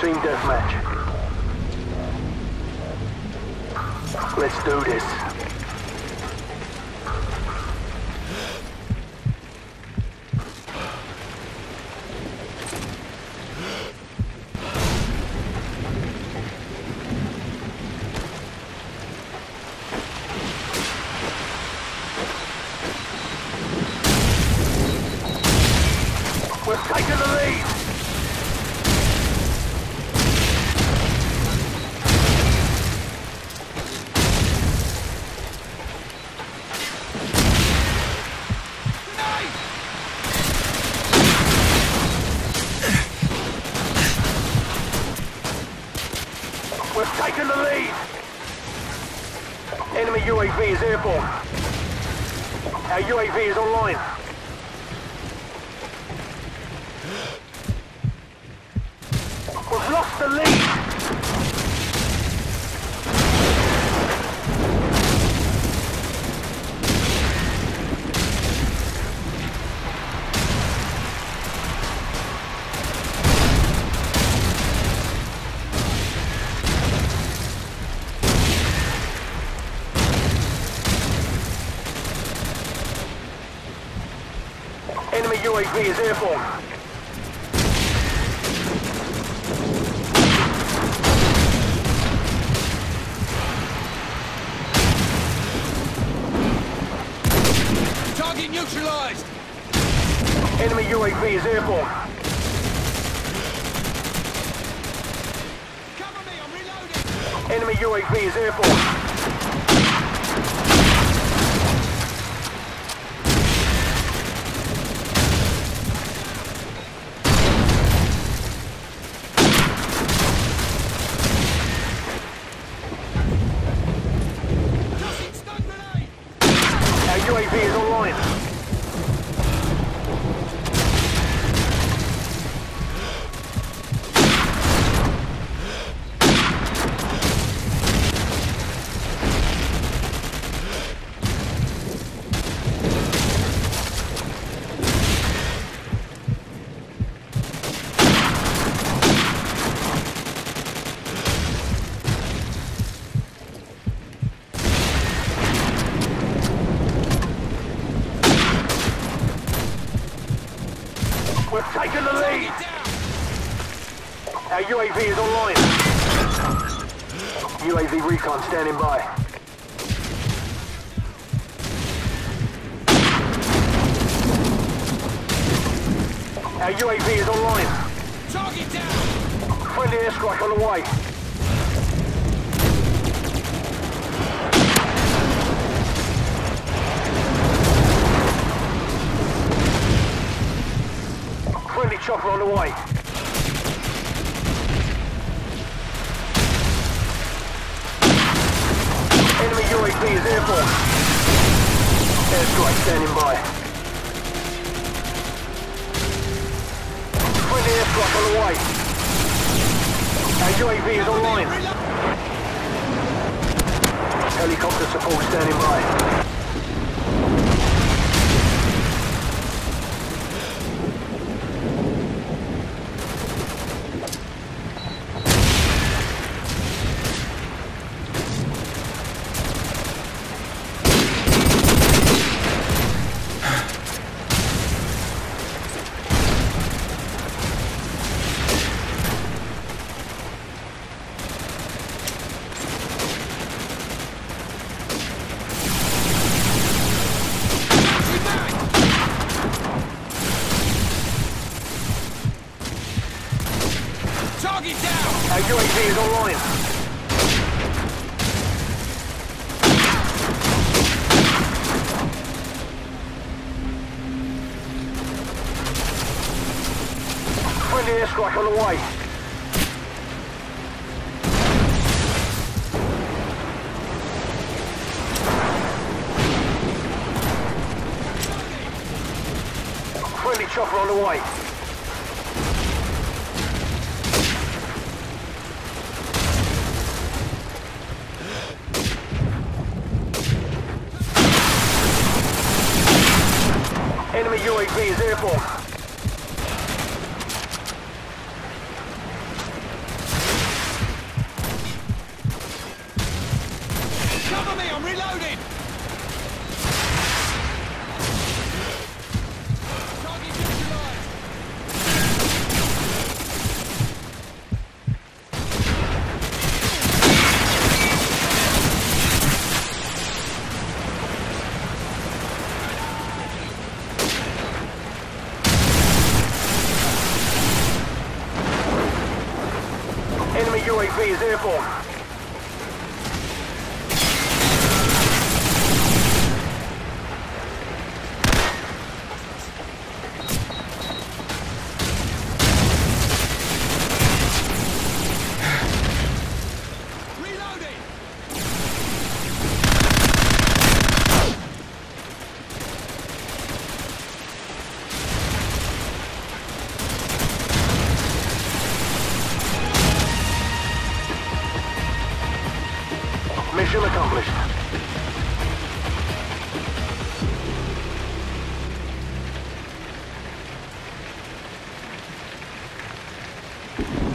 Team deathmatch. Let's do this. We're taking the lead! We've taken the lead! Enemy UAV is airborne. Our UAV is online. We've lost the lead! Enemy UAV is airborne. Neutralized! Enemy UAV is airborne. Cover me, I'm reloading! Enemy UAV is airborne. We've taken the lead! Our UAV is online. UAV recon standing by. Our UAV is online. Target down! Friendly airstrike on the way. Chopper on the way. Enemy UAV is airborne. Airstrike standing by. Friendly airstrike on the way. Our UAV is online. Helicopter support standing by. Target down! Our UAV is online. Friendly airstrike on the way. Friendly chopper on the way. Enemy UAV is airborne. UAV is airborne. Mission accomplished.